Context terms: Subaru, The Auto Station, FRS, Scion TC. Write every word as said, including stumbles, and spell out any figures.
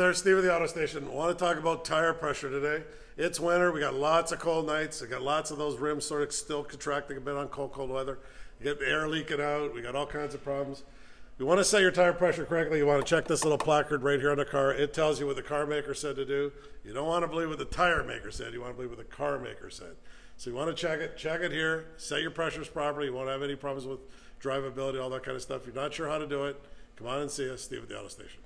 There's Steve at the Auto Station. I want to talk about tire pressure today. It's winter. We got lots of cold nights. We got lots of those rims sort of still contracting a bit on cold, cold weather. You get the air leaking out. We got all kinds of problems. You want to set your tire pressure correctly. You want to check this little placard right here on the car. It tells you what the car maker said to do. You don't want to believe what the tire maker said. You want to believe what the car maker said. So you want to check it. Check it here. Set your pressures properly. You won't have any problems with drivability, all that kind of stuff. If you're not sure how to do it, come on and see us. Steve at the Auto Station.